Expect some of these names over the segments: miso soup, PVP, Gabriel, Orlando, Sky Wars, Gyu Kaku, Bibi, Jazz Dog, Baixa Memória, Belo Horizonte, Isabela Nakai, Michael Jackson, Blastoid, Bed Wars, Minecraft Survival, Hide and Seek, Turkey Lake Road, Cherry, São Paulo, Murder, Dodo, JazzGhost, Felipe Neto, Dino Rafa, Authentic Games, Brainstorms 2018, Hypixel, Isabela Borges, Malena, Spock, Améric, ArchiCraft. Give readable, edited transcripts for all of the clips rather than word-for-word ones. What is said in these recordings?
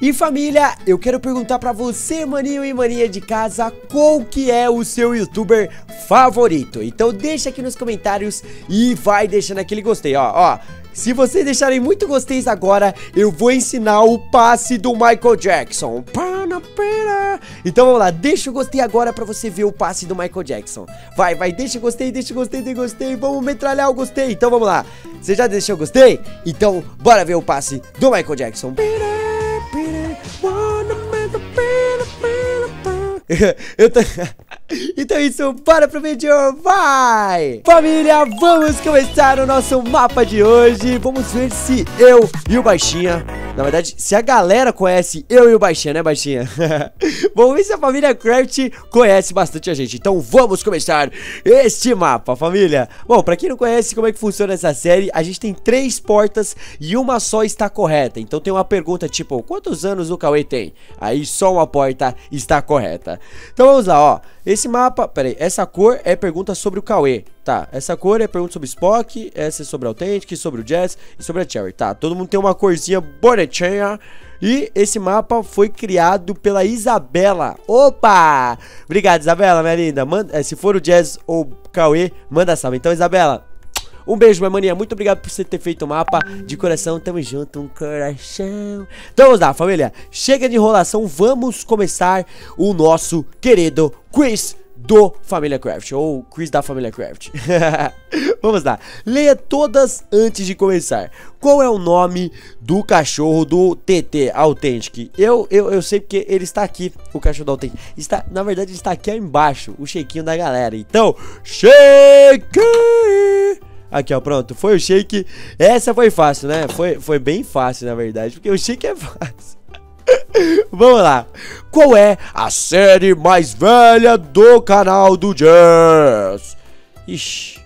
E família, eu quero perguntar pra você, maninho e maninha de casa, qual que é o seu youtuber favorito? Então deixa aqui nos comentários e vai deixando aquele gostei, ó. Se vocês deixarem muito gosteis agora, eu vou ensinar o passe do Michael Jackson. Então vamos lá, deixa o gostei agora pra você ver o passe do Michael Jackson. Vai, vai, deixa o gostei, vamos metralhar o gostei. Então vamos lá, você já deixou o gostei? Então bora ver o passe do Michael Jackson. Então isso, bora pro vídeo, vai! Família, vamos começar o nosso mapa de hoje. Vamos ver se eu e o Baixinha, na verdade, se a galera conhece eu e o Baixinha, né, Baixinha? Vamos ver se a família Craft conhece bastante a gente. Então vamos começar este mapa, família. Bom, pra quem não conhece como é que funciona essa série, a gente tem 3 portas e uma só está correta. Então tem uma pergunta tipo, quantos anos o Cauê tem? Aí só uma porta está correta. Então vamos lá, ó. Esse mapa, peraí, essa cor é pergunta sobre o Cauê, tá? Essa cor é pergunta sobre Spock, essa é sobre a Authentic, sobre o Jazz e sobre a Cherry, tá? Todo mundo tem uma corzinha bonitinha. E esse mapa foi criado pela Isabela. Opa! Obrigado, Isabela, minha linda. Manda, se for o Jazz ou o Cauê, manda salve. Então, Isabela, um beijo, minha maninha. Muito obrigado por você ter feito o mapa. De coração, tamo junto, um coração. Então vamos lá, família. Chega de enrolação, vamos começar o nosso querido quiz do Família Craft, ou quiz da Família Craft. Vamos lá. Leia todas antes de começar. Qual é o nome do cachorro do TT Authentic? Eu sei porque ele está aqui, o cachorro do Authentic. Está, na verdade, ele está aqui embaixo, o sheikinho da galera. Então, shake! Aqui, ó, pronto, foi o shake. Essa foi fácil, né? Foi bem fácil, na verdade, porque o shake é fácil. Vamos lá. Qual é a série mais velha do canal do Jazz? Ixi,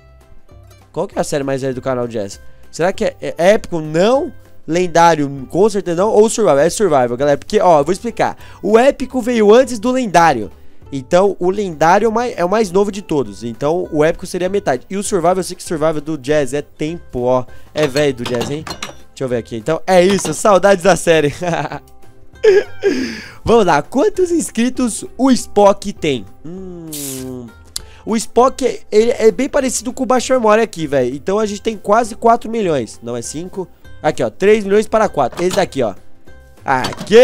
qual que é a série mais velha do canal do Jazz? Será que é épico? Não. Lendário, com certeza não. Ou Survival? É Survival, galera, porque, ó, eu vou explicar. O épico veio antes do lendário. Então, o lendário é o mais novo de todos. Então, o épico seria a metade. E o survival, eu sei que o survival do Jazz é tempo, ó. É velho do Jazz, hein? Deixa eu ver aqui. Então, é isso. Saudades da série. Vamos lá. Quantos inscritos o Spock tem? O Spock, ele é bem parecido com o Baixa Memória aqui, velho. Então, a gente tem quase 4 milhões. Não é 5? Aqui, ó. 3 milhões para 4. Esse daqui, ó. Aqui...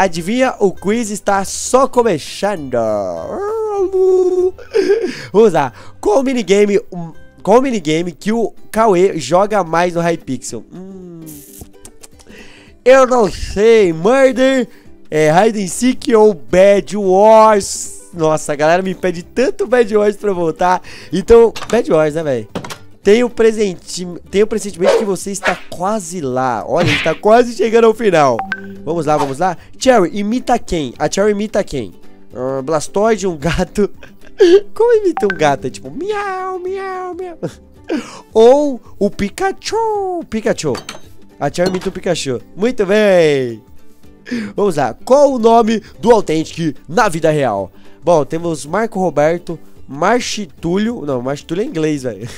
Adivinha, o quiz está só começando. Vamos lá. Qual o minigame que o Cauê joga mais no Hypixel? Eu não sei. Murder, Hide and Seek ou Bed Wars? Nossa, a galera me pede tanto Bed Wars pra voltar. Então, Bed Wars, né, velho? Tenho pressentimento que você está quase lá. Olha, está quase chegando ao final. Vamos lá, vamos lá. Cherry, imita quem? A Cherry imita quem? Blastoid, um gato. Como imita um gato? É tipo, miau, miau, miau. Ou o Pikachu. Pikachu. A Cherry imita o Pikachu. Muito bem. Vamos lá. Qual o nome do Authentic na vida real? Bom, temos Marco Roberto, Marchitúlio. Não, Marchitúlio é inglês, velho.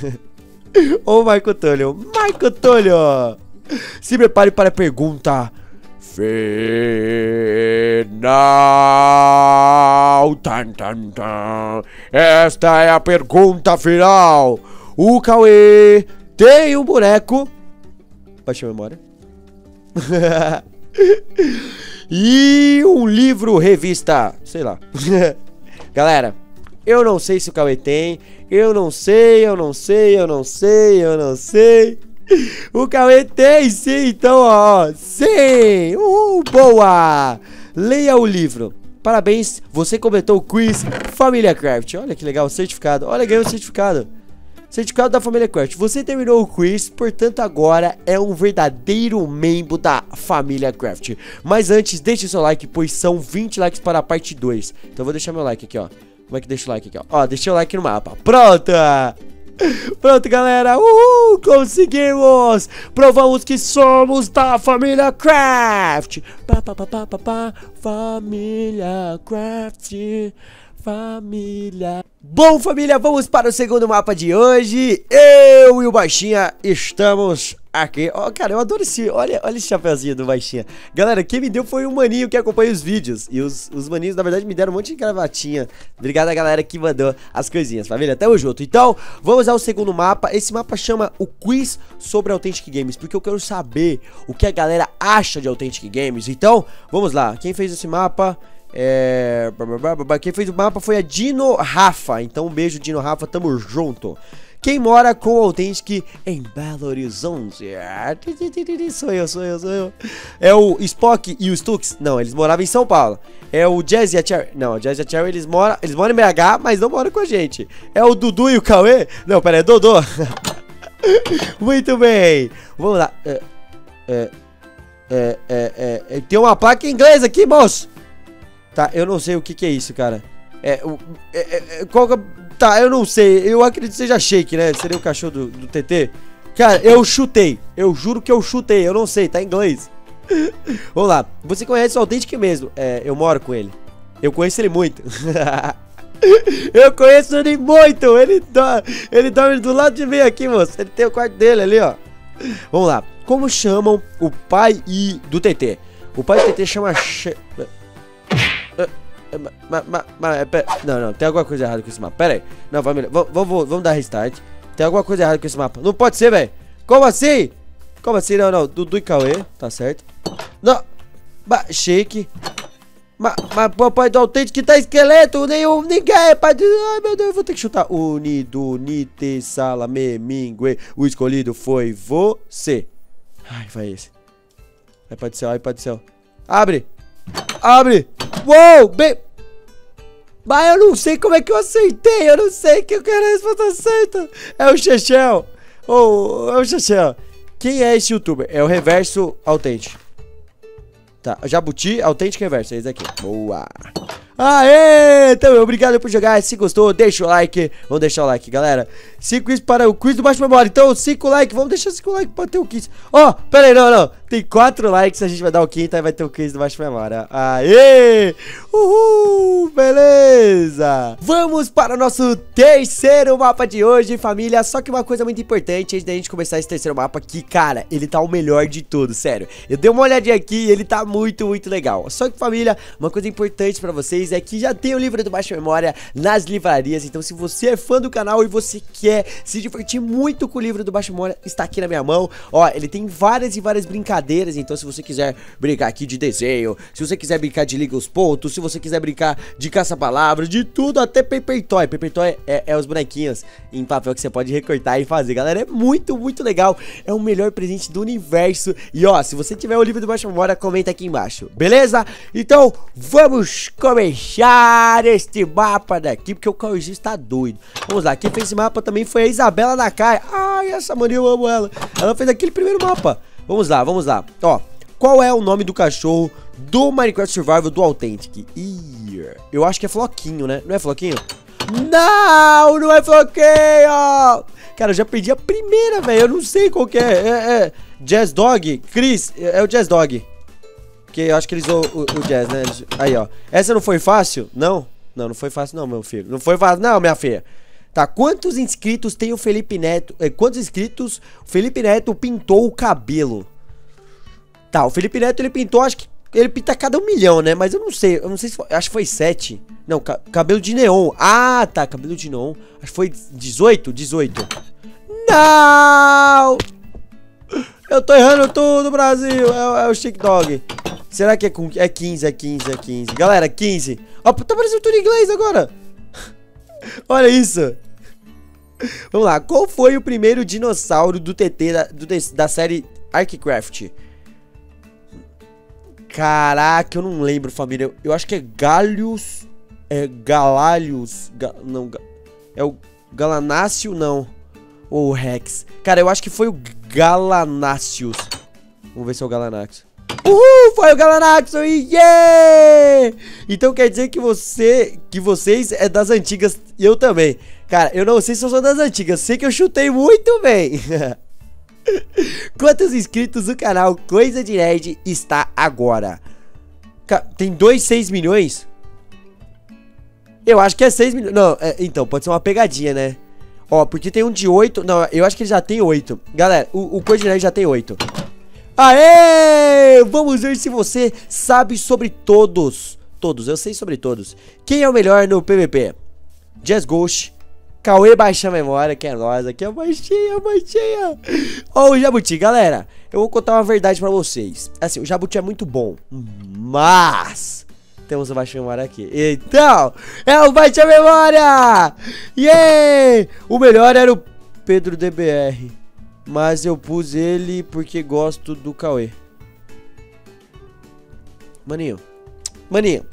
Ô, Marco Tolho, Marco Tolho, se prepare para a pergunta final. Esta é a pergunta final. O Cauê tem um boneco. Baixa a memória. E um livro, revista, sei lá. Galera, eu não sei se o Cauê tem. Eu não sei. O Cauê tem sim, então, ó. Sim! Boa! Leia o livro. Parabéns, você completou o quiz Família Craft. Olha que legal, o certificado. Olha, ganhou o certificado. Certificado da Família Craft. Você terminou o quiz, portanto agora é um verdadeiro membro da Família Craft. Mas antes, deixe seu like, pois são 20 likes para a parte 2. Então eu vou deixar meu like aqui, ó. Como é que deixa o like aqui, ó? Ó, deixei o like no mapa. Pronto! Pronto, galera. Uhul! Conseguimos! Provamos que somos da Família Craft! Família Craft... Família. Bom, família, vamos para o segundo mapa de hoje. Eu e o Baixinha estamos aqui. Ó, cara, eu adoro esse. Olha esse chapeuzinho do baixinha. Galera, quem me deu foi um maninho que acompanha os vídeos. E os maninhos, na verdade, me deram um monte de gravatinha. Obrigado a galera que mandou as coisinhas, família. Tamo junto. Então, vamos ao segundo mapa. Esse mapa chama o Quiz sobre Authentic Games, porque eu quero saber o que a galera acha de Authentic Games. Então, vamos lá. Quem fez esse mapa... Quem fez o mapa foi a Dino Rafa. Então um beijo, Dino Rafa, tamo junto. Quem mora com o Authentic em Belo Horizonte? Sou eu. É o Spock e o Stux? Não, eles moravam em São Paulo. É o Jazz e a Cherry? Não, o Jazz e a Cherry eles moram em BH, mas não moram com a gente. É o Dudu e o Cauê? Não, pera, é Dodo. Muito bem. Vamos lá. Tem uma placa em inglês aqui, moço. Tá, eu não sei o que que é isso, cara. Tá, eu não sei. Eu acredito que seja Shake, né? Seria o cachorro do TT. Cara, eu chutei. Eu juro que eu chutei. Eu não sei, tá em inglês. Vamos lá. Você conhece o Authentic mesmo? É, eu moro com ele. Eu conheço ele muito. Eu conheço ele muito. Ele dorme do lado de mim aqui, moço. Ele tem o quarto dele ali, ó. Vamos lá. Como chamam o pai do TT? O pai do TT chama... Não, tem alguma coisa errada com esse mapa. Pera aí, não, família, vamos dar restart. Tem alguma coisa errada com esse mapa. Não pode ser, velho. Como assim? Como assim? Não, Dudu e Cauê, tá certo. Não, Shake. Mas o pai do Authentic que tá esqueleto. Ninguém é pai do... Ai, meu Deus, eu vou ter que chutar. Unido, Nite, Salame, Mingue. O escolhido foi você. Ai, vai esse. Ai, pai do céu, ai, pai do céu. Abre. Abre. Uou, bem... Mas eu não sei como é que eu acertei. Eu não sei que eu quero a resposta certa. É o Chechel. É o Chechel. Quem é esse youtuber? É o Reverso Authentic. Tá, Jabuti, Authentic Reverso. É esse aqui. Boa. Aê, então, obrigado por jogar. Se gostou, deixa o like. Vamos deixar o like, galera. 5 isso para o quiz do Baixa Memória. Então, 5 likes. Vamos deixar 5 likes para ter o quiz. Ó, pera aí, não. Tem 4 likes. A gente vai dar o quinto e vai ter o quiz do Baixa Memória. Aê, uhul, beleza. Vamos para o nosso terceiro mapa de hoje, família. Só que uma coisa muito importante antes da gente começar esse terceiro mapa, que, cara, ele tá o melhor de tudo, sério. Eu dei uma olhadinha aqui e ele tá muito, muito legal. Só que, família, uma coisa importante para vocês é que já tem o livro do Baixa Memória nas livrarias, então se você é fã do canal e você quer se divertir muito com o livro do Baixa Memória, está aqui na minha mão, ó, ele tem várias e várias brincadeiras, então se você quiser brincar aqui de desenho, se você quiser brincar de liga os pontos, se você quiser brincar de caça-palavras, de tudo, até paper toy, paper toy é os bonequinhos em papel que você pode recortar e fazer, galera, é muito, muito legal, é o melhor presente do universo, e ó, se você tiver o livro do Baixa Memória, comenta aqui embaixo, beleza? Então, vamos começar este mapa daqui, porque o Cauzinho está doido. Vamos lá, quem fez esse mapa também foi a Isabela Nakai. Ai, essa mania, eu amo ela. Ela fez aquele primeiro mapa. Vamos lá. Ó, qual é o nome do cachorro do Minecraft Survival do Authentic? Ih, eu acho que é Floquinho, né? Não é Floquinho? Não, não é Floquinho. Cara, eu já perdi a primeira, velho. Eu não sei qual que é. Jazz Dog? Chris, é o Jazz Dog. Porque eu acho que eles o Jazz, né? Aí, ó. Essa não foi fácil? Não? Não foi fácil não, meu filho. Não foi fácil não, minha filha. Tá, quantos inscritos tem o Felipe Neto? Quantos inscritos o Felipe Neto pintou o cabelo? Tá, o Felipe Neto, ele pintou, acho que... Ele pinta cada 1 milhão, né? Mas eu não sei se foi... Acho que foi 7. Não, cabelo de neon. Ah, tá, cabelo de neon. Acho que foi 18. Não! Eu tô errando tudo, Brasil. É o Chic Dog. Será que é com... É 15, é 15, é 15. Galera, 15. Ó, tá parecendo tudo em inglês agora. Olha isso. Vamos lá. Qual foi o primeiro dinossauro do TT da série ArchiCraft? Caraca, eu não lembro, família. Eu acho que é Galhos... É Galálios... É o Galanáceo, não. Ou o Rex. Cara, eu acho que foi o Galanáceos. Vamos ver se é o Galanáceo. Uhul, foi o Galanaxon, yeah! Então quer dizer que vocês é das antigas e eu também. Cara, eu não sei se eu sou das antigas, sei que eu chutei muito bem. Quantos inscritos o canal Coisa de Red está agora? Tem 2,6 milhões? Eu acho que é 6 milhões, não, então, pode ser uma pegadinha, né? Ó, porque tem um de 8. Não, eu acho que ele já tem 8. Galera, o Coisa de Red já tem 8. Aê! Vamos ver se você sabe sobre todos. Todos, eu sei sobre todos. Quem é o melhor no PVP? JazzGhost, Cauê Baixa Memória, que é nós aqui, é baixinha, baixinha. Ó, o Jabuti, galera, eu vou contar uma verdade pra vocês. Assim, o Jabuti é muito bom, mas... temos o Baixa Memória aqui. Então, é o Baixa Memória! Yeah! O melhor era o Pedro DBR, mas eu pus ele porque gosto do Cauê. Maninho. Maninho.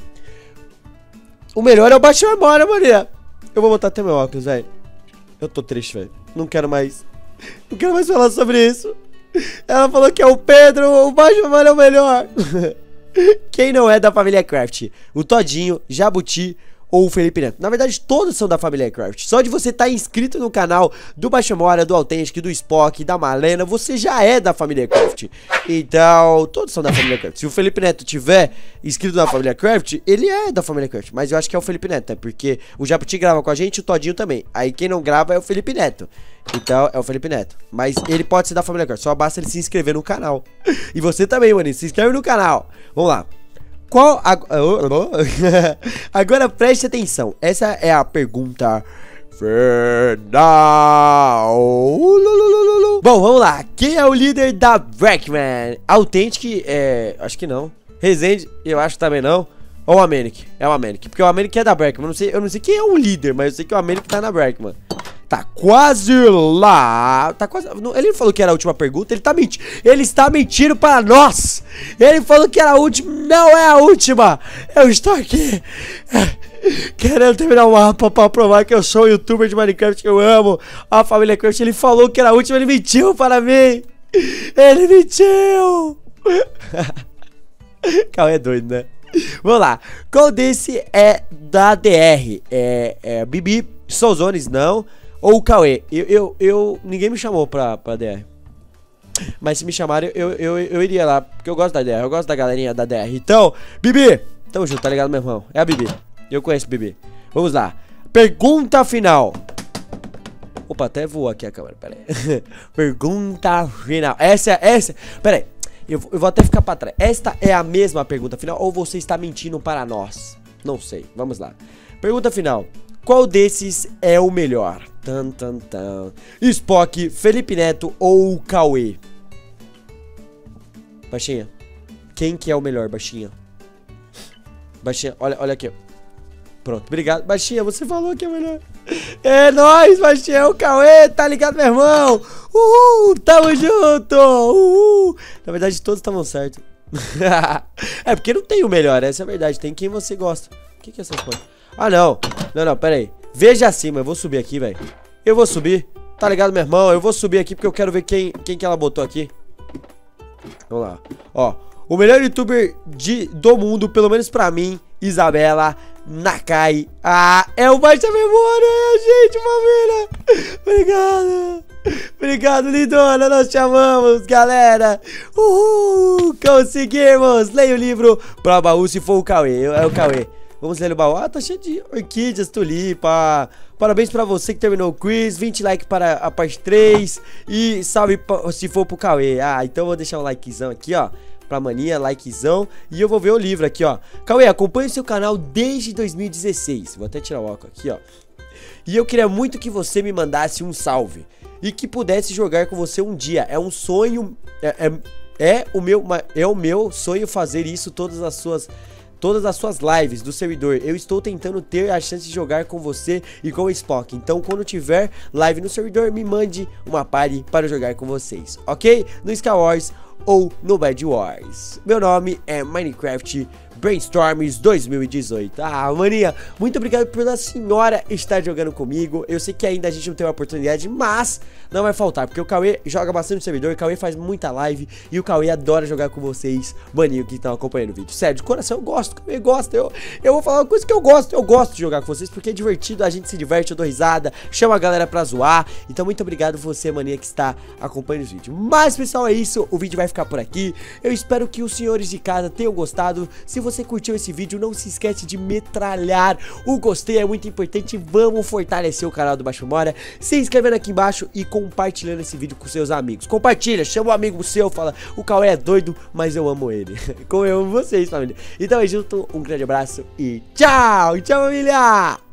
O melhor é o Baixa Memória, maninha. Eu vou botar até meu óculos, velho. Eu tô triste, velho. Não quero mais. Não quero mais falar sobre isso. Ela falou que é o Pedro, o Baixa Memória é o melhor. Quem não é da Família Craft? O Todinho, Jabuti ou o Felipe Neto? Na verdade, todos são da Família Craft. Só de você estar inscrito no canal do Baixa Memória, do Authentic, do Spock, da Malena, você já é da Família Craft. Então, todos são da Família Craft. Se o Felipe Neto tiver inscrito na Família Craft, ele é da Família Craft. Mas eu acho que é o Felipe Neto, né? Porque o Jabuti grava com a gente e o Todinho também. Aí quem não grava é o Felipe Neto. Então, é o Felipe Neto. Mas ele pode ser da Família Craft. Só basta ele se inscrever no canal. E você também, maninho. Se inscreve no canal. Vamos lá. Qual... Agora preste atenção. Essa é a pergunta final. Bom, vamos lá. Quem é o líder da Brackman? Authentic, acho que não. Resende, eu acho que também não. Ou o Améric. É o Améric. Porque o Améric é da Brackman. Eu não sei quem é o líder, mas eu sei que o Améric tá na Brackman. Tá quase lá. Tá quase. Ele falou que era a última pergunta. Ele tá mentindo. Ele está mentindo para nós. Ele falou que era a última. Não é a última. Eu estou aqui querendo terminar o mapa para provar que eu sou um youtuber de Minecraft, que eu amo a Família Craft. Ele falou que era a última. Ele mentiu para mim. Ele mentiu. Calma, é doido, né? Vamos lá. Qual desse é da DR? É Bibi, Souzones, não. Ou o Cauê. Ninguém me chamou pra DR. Mas se me chamarem, eu iria lá. Porque eu gosto da DR. Eu gosto da galerinha da DR. Então, Bibi. Tamo junto, tá ligado, meu irmão? É a Bibi. Eu conheço Bibi. Vamos lá. Pergunta final. Opa, até voou aqui a câmera. Pera aí. Pergunta final. Essa. Pera aí. Eu vou até ficar pra trás. Esta é a mesma pergunta final. Ou você está mentindo para nós? Não sei. Vamos lá. Pergunta final. Qual desses é o melhor? Tan, tan, tan. Spock, Felipe Neto ou Cauê? Baixinha, quem que é o melhor, baixinha? Baixinha, olha aqui. Pronto, obrigado. Baixinha, você falou que é o melhor. É nóis, baixinha, é o Cauê, tá ligado, meu irmão? Uhul, tamo junto. Uhul. Na verdade, todos estavam certos. É porque não tem o melhor, essa é a verdade. Tem quem você gosta. O que é essas coisas? Ah, não. Não, pera aí. Veja acima. Eu vou subir aqui, velho. Eu vou subir. Tá ligado, meu irmão? Eu vou subir aqui porque eu quero ver quem que ela botou aqui. Vamos lá. Ó. O melhor youtuber do mundo, pelo menos pra mim, Isabela Nakai. Ah, é o Baixa Memória, gente, família. Obrigado. Obrigado, lindona. Nós te amamos, galera. Uhul. Conseguimos. Leia o livro pra baú se for o Cauê. É o Cauê. Vamos ler o baú. Ah, tá cheio de orquídeas, tulipa. Parabéns pra você que terminou o quiz. 20 likes para a parte 3. E salve se for pro Cauê. Ah, então eu vou deixar um likezão aqui, ó. Pra mania, likezão. E eu vou ver o livro aqui, ó. Cauê, acompanha o seu canal desde 2016. Vou até tirar o óculos aqui, ó. E eu queria muito que você me mandasse um salve. E que pudesse jogar com você um dia. É um sonho... É o meu sonho fazer isso todas as suas lives do servidor. Eu estou tentando ter a chance de jogar com você e com o Spock. Então, quando tiver live no servidor, me mande uma party para jogar com vocês, ok? No Sky Wars ou no Bed Wars. Meu nome é Minecraft Brainstorms 2018. Ah, maninha, muito obrigado pela senhora estar jogando comigo. Eu sei que ainda a gente não tem uma oportunidade, mas não vai faltar, porque o Cauê joga bastante no servidor, o Cauê faz muita live e o Cauê adora jogar com vocês, maninho, que estão acompanhando o vídeo. Sério, de coração, eu gosto, o Cauê gosta. Eu vou falar uma coisa que eu gosto de jogar com vocês, porque é divertido, a gente se diverte, eu dou risada, chama a galera pra zoar. Então, muito obrigado você, maninha, que está acompanhando o vídeo. Mas, pessoal, é isso, o vídeo vai vai ficar por aqui. Eu espero que os senhores de casa tenham gostado. Se você curtiu esse vídeo, não se esquece de metralhar. O gostei é muito importante. Vamos fortalecer o canal do Baixa Memória, se inscrevendo aqui embaixo e compartilhando esse vídeo com seus amigos. Compartilha, chama um amigo seu, fala: o Cauê é doido, mas eu amo ele. Como eu amo vocês, família. Então é junto, um grande abraço e tchau, família!